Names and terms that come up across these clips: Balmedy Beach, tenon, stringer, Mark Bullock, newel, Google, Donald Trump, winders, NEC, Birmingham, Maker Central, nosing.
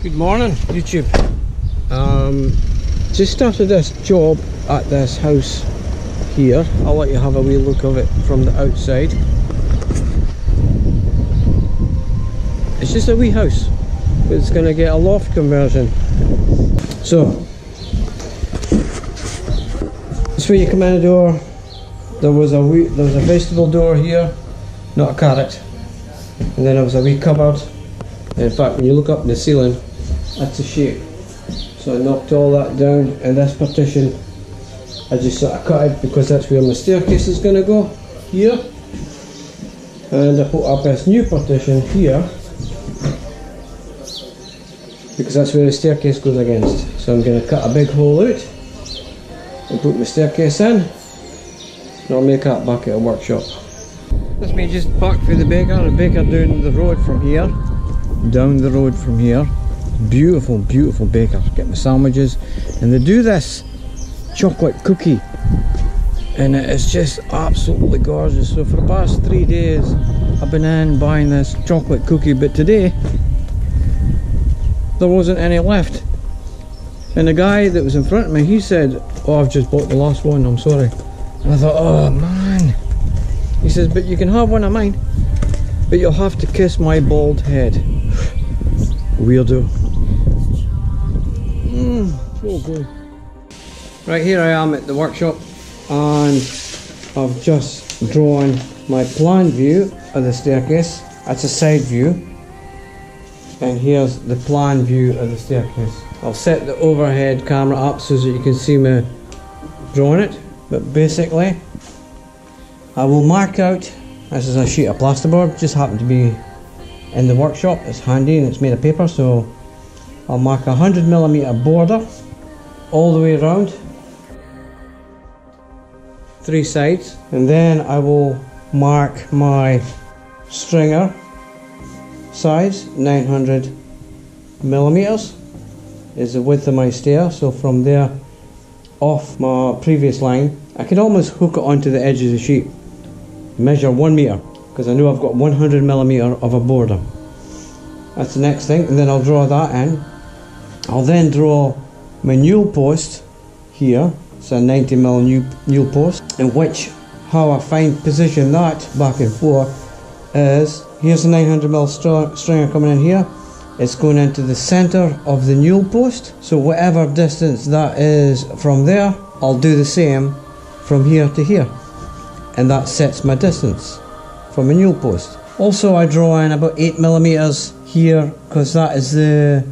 Good morning, YouTube. Just after this job at this house here, I'll let you have a wee look of it from the outside. It's just a wee house, but it's going to get a loft conversion. So this way you come in the door. There was a vegetable door here, not a carrot, and then there was a wee cupboard. In fact, when you look up in the ceiling, that's a shape. So I knocked all that down, and this partition I just sort of cut it because that's where my staircase is going to go, here. And I put up this new partition here, because that's where the staircase goes against. So I'm going to cut a big hole out, and put my staircase in, and I'll make that back at a workshop. That's me just back for the baker down the road from here. Beautiful, beautiful baker. Get my sandwiches, and they do this chocolate cookie, and it's just absolutely gorgeous. So for the past 3 days I've been in buying this chocolate cookie, but today there wasn't any left, and the guy that was in front of me, he said, "Oh, I've just bought the last one, I'm sorry." And I thought, oh man, he says, "But you can have one of mine, but you'll have to kiss my bald head." Weirdo. So good. Right, here I am at the workshop, and I've just drawn my plan view of the staircase. That's a side view, and here's the plan view of the staircase. I'll set the overhead camera up so that you can see me drawing it, but basically I will mark out. This is a sheet of plasterboard, just happened to be in the workshop. It's handy and it's made of paper, so I'll mark a 100mm border all the way around, 3 sides, and then I will mark my stringer size. 900mm is the width of my stair, so from there off my previous line I could almost hook it onto the edge of the sheet. Measure 1 meter, because I know I've got 100mm of a border. That's the next thing, and then I'll draw that in. I'll then draw my newel post here. It's a 90mm newel post, in which how I find position that back and forth is, here's a 900mm stringer coming in here. It's going into the center of the newel post, so whatever distance that is from there, I'll do the same from here to here, and that sets my distance from a newel post. Also I draw in about 8mm here, because that is the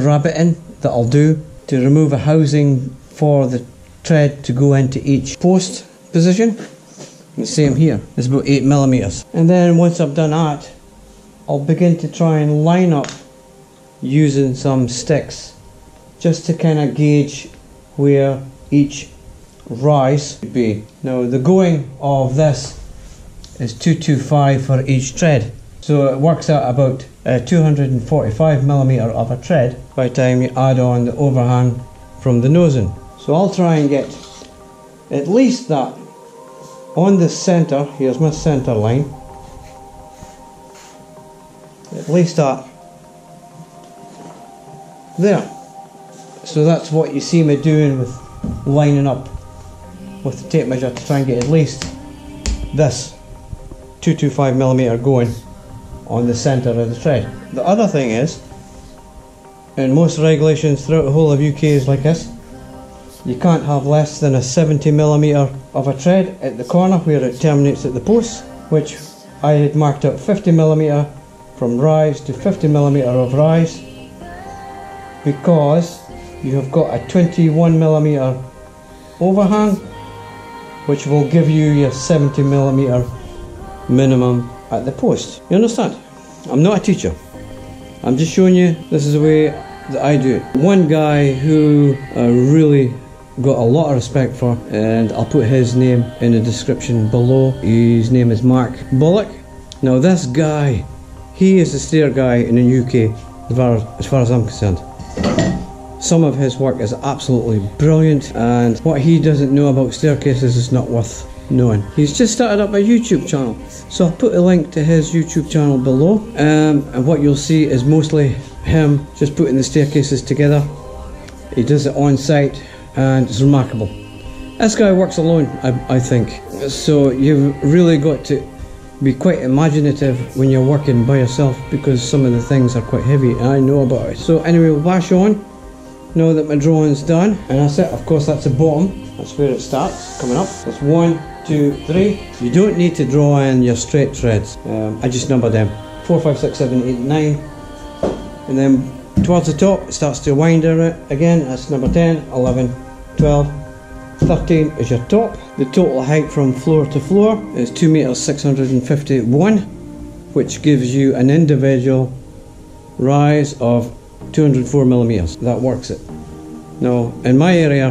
rabbiting that I'll do to remove a housing for the tread to go into each post position. And the same here, it's about 8mm. And then once I've done that, I'll begin to try and line up using some sticks, just to kind of gauge where each rise would be. Now the going of this is 225 for each tread, so it works out about 245mm of a tread by the time you add on the overhang from the nosing. So I'll try and get at least that on the centre. Here's my centre line, at least that there. So that's what you see me doing with lining up with the tape measure, to try and get at least this 225mm going on the centre of the tread. The other thing is, in most regulations throughout the whole of UK is like this, you can't have less than a 70mm of a tread at the corner where it terminates at the post, which I had marked out 50mm from rise to 50mm of rise, because you have got a 21mm overhang, which will give you your 70mm minimum at the post. You understand? I'm not a teacher, I'm just showing you this is the way that I do it. One guy who I really got a lot of respect for, and I'll put his name in the description below, his name is Mark Bullock. Now this guy, he is the stair guy in the UK as far as I'm concerned. Some of his work is absolutely brilliant, and what he doesn't know about staircases is not worth knowing. He's just started up a YouTube channel, so I'll put a link to his YouTube channel below, and what you'll see is mostly him just putting the staircases together. He does it on site and it's remarkable. This guy works alone, I think. So you've really got to be quite imaginative when you're working by yourself, because some of the things are quite heavy and I know about it. So anyway, we'll wash on now that my drawing's done, and that's it. Of course, that's the bottom, that's where it starts coming up. That's 1, 2, 3. You don't need to draw in your straight threads. I just number them 4, 5, 6, 7, 8, 9, and then towards the top it starts to wind around again. That's number 10, 11, 12, 13 is your top. The total height from floor to floor is 2 meters 651, which gives you an individual rise of 204 millimeters. That works it. Now in my area,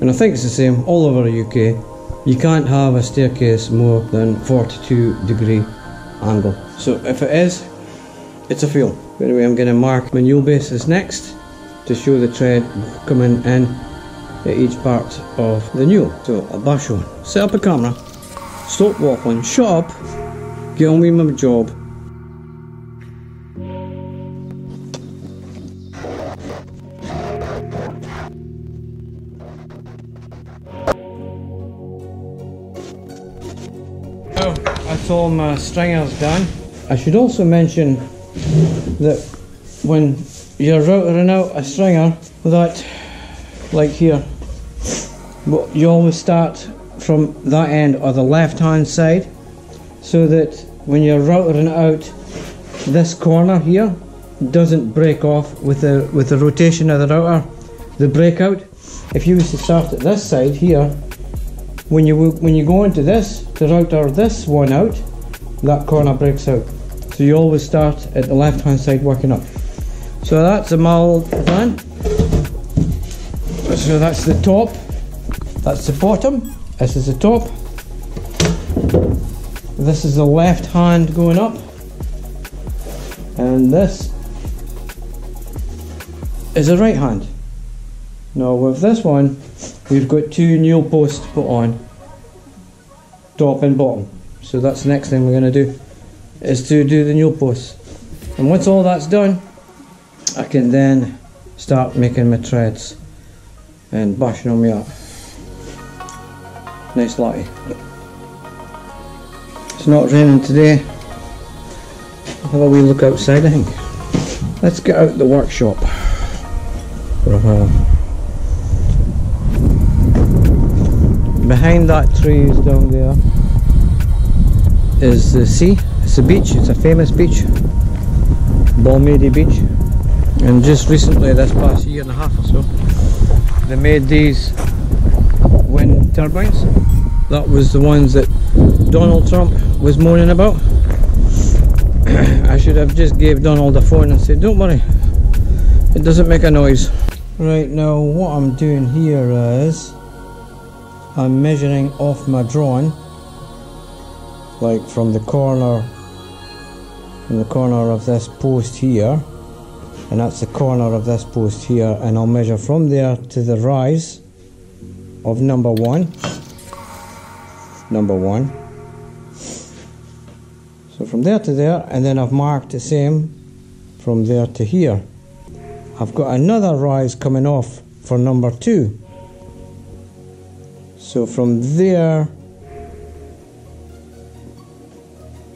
and I think it's the same all over the UK, you can't have a staircase more than 42-degree angle. So if it is, it's a fail. Anyway, I'm going to mark my newel bases next to show the tread coming in at each part of the newel. So I'll bash on, set up a camera, stop waffling, shut up, get on with my job. So that's all my stringers done. I should also mention that when you're routering out a stringer that, like here, you always start from that end or the left hand side, so that when you're routering out, this corner here doesn't break off with the rotation of the router, the breakout. If you was to start at this side here, when you go into this to router this one out, that corner breaks out. So you always start at the left hand side working up. So that's a model done. So that's the top, that's the bottom, this is the top, this is the left hand going up, and this is the right hand. Now with this one, we've got 2 newel posts to put on, top and bottom. So that's the next thing we're going to do, is to do the newel posts. And once all that's done, I can then start making my treads and bashing on me up. Nice latte. It's not raining today. Have a wee look outside, I think. Let's get out the workshop for a while. Behind that tree is down there is the sea. It's a beach, it's a famous beach, Balmedy Beach. And just recently, this past year and a half or so, they made these wind turbines. That was the ones that Donald Trump was moaning about. I should have just gave Donald a phone and said, don't worry, it doesn't make a noise. Right, now what I'm doing here is I'm measuring off my drawing, like from the corner of this post here, and that's the corner of this post here, and I'll measure from there to the rise of number one, so from there to there, and then I've marked the same from there to here. I've got another rise coming off for number 2, so from there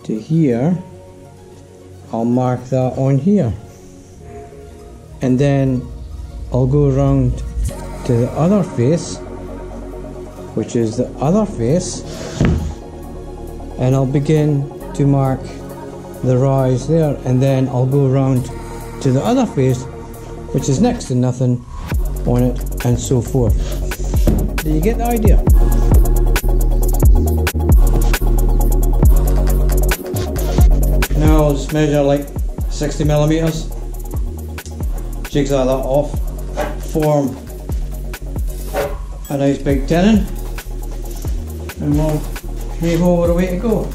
to here I'll mark that on here, and then I'll go around to the other face, which is the other face, and I'll begin to mark the rise there, and then I'll go around to the other face, which is next to nothing on it, and so forth. Do you get the idea? Now I'll just measure like 60 millimeters. Jigsaw that off, form a nice big tenon, and we'll move over the way to go.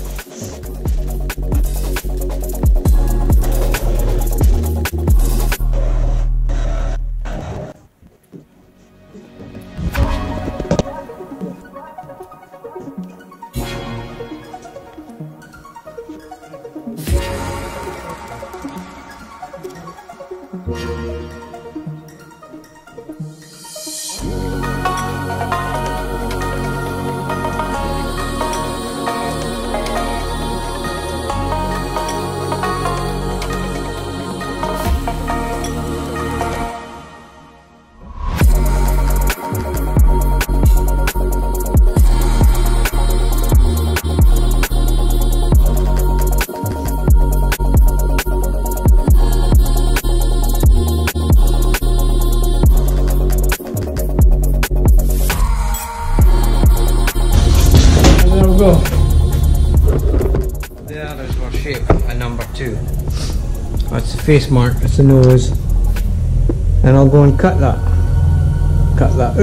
The others were shaped at number 2. That's the face mark, that's the nose, and I'll go and cut that out.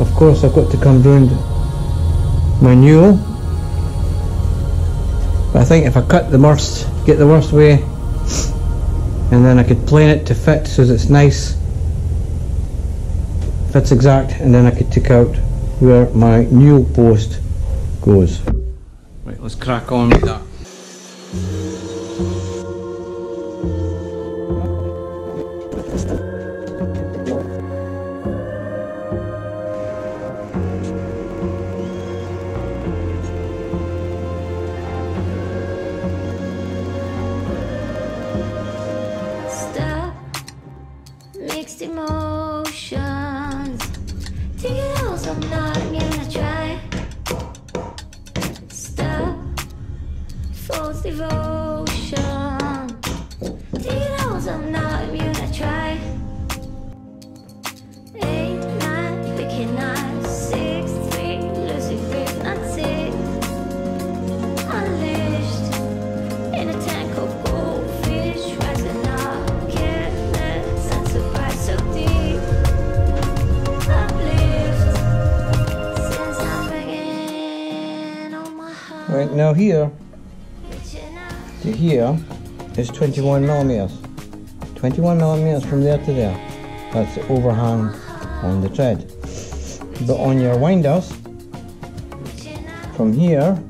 Of course I've got to come round my newel, but I think if I cut the worst, get the worst way, and then I could plane it to fit so that it's nice, fits exact, and then I could take out where my newel post goes. Right, let's crack on with that. Stop mixed emotions. Deals I'm not gonna try. False devotion. Deals I'm not gonna try. 8, 9, picking up 6, 3, losing grip and 6. Unleashed in a tank of goldfish, rising up, careless and surprised so deep. Uplift since I'm beginning on my heart. Right now here. To here is 21 millimeters. 21 millimeters from there to there. That's the overhang on the tread. But on your winders, from here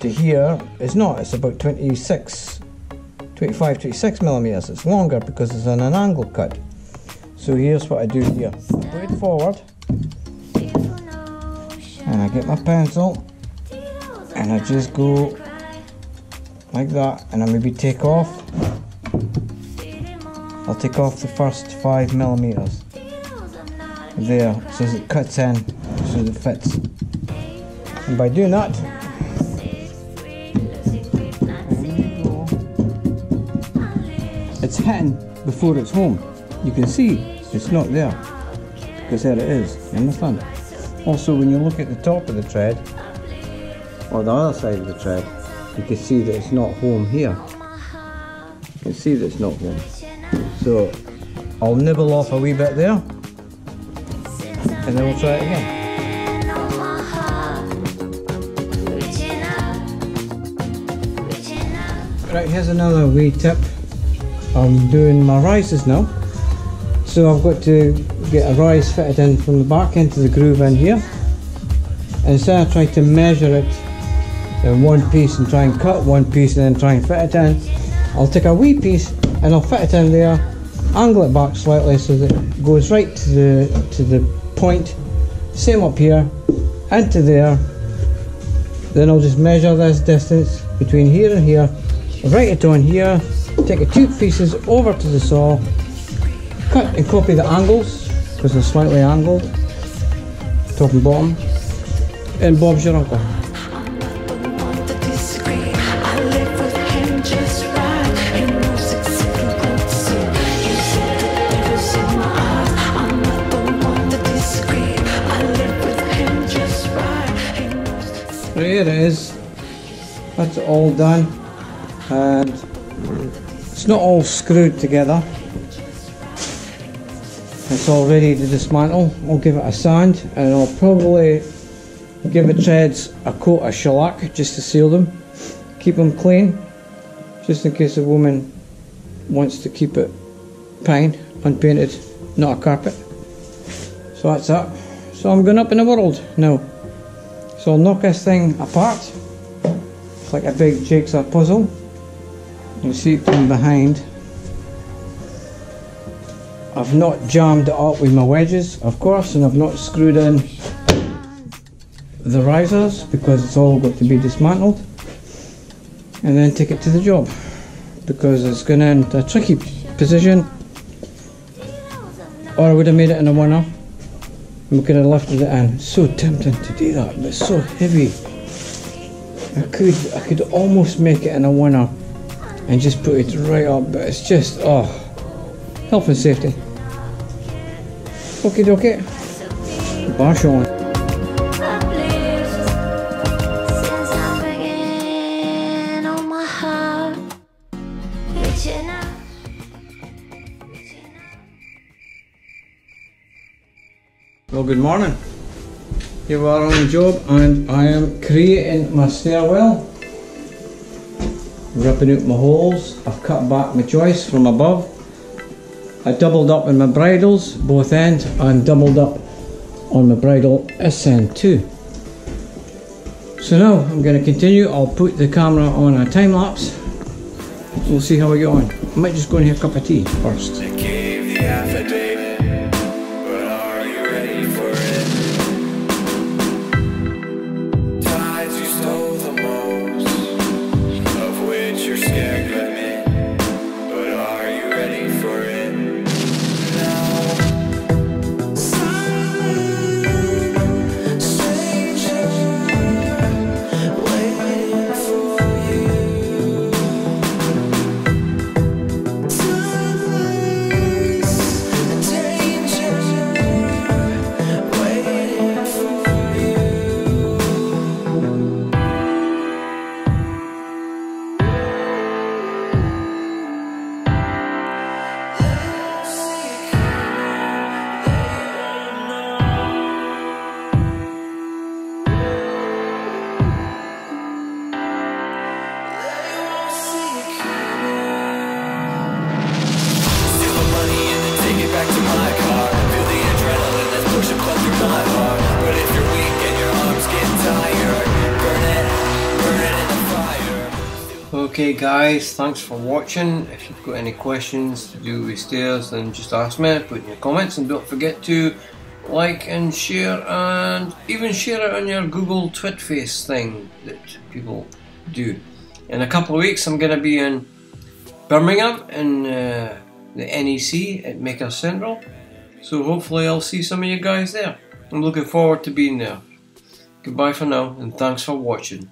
to here is not. It's about 26 millimeters. It's longer because it's on an angle cut. So here's what I do here. I put it forward, and I get my pencil, and I just go like that, and I maybe take off. I'll take off the first 5 millimeters there, so that it cuts in, so that it fits. And by doing that, it's hitting before it's home. You can see it's not there, because there it is. You understand? Also, when you look at the top of the tread, or the other side of the tread, you can see that it's not home here. You can see that it's not home. So I'll nibble off a wee bit there, and then we'll try it again. Right, here's another wee tip. I'm doing my rises now. So I've got to get a rise fitted in from the back into the groove in here. Instead I try to measure it in one piece and try and cut one piece and then try and fit it in. I'll take a wee piece and I'll fit it in there, angle it back slightly so that it goes right to the point, same up here, into there. Then I'll just measure this distance between here and here, write it on here, take the two pieces over to the saw, cut and copy the angles, because they're slightly angled, top and bottom, and Bob's your uncle. Here it is, that's all done, and it's not all screwed together, it's all ready to dismantle. I'll give it a sand, and I'll probably give the treads a coat of shellac just to seal them, keep them clean, just in case a woman wants to keep it pine, unpainted, not a carpet. So that's that. So I'm going up in the world now. So I'll knock this thing apart. It's like a big jigsaw puzzle. You can see it from behind. I've not jammed it up with my wedges, of course, and I've not screwed in the risers because it's all got to be dismantled and then take it to the job, because it's going into a tricky position, or I would have made it in a one-off and we could have lifted it in. It's so tempting to do that, but it's so heavy. I could almost make it in a one-off and just put it right up, but it's just, oh, health and safety. Okie dokie, bash on. Well, good morning. Here we are on the job, and I am creating my stairwell, ripping out my holes. I've cut back my joists from above. I doubled up in my bridles, both ends, and doubled up on my bridle this end too. So now I'm going to continue. I'll put the camera on a time lapse. We'll see how we get on. I might just go and have a cup of tea first. Okay guys, thanks for watching. If you've got any questions to do with stairs, then just ask me, put in your comments, and don't forget to like and share, and even share it on your Google Twitface thing that people do. In a couple of weeks I'm going to be in Birmingham in the NEC at Maker Central, so hopefully I'll see some of you guys there. I'm looking forward to being there. Goodbye for now, and thanks for watching.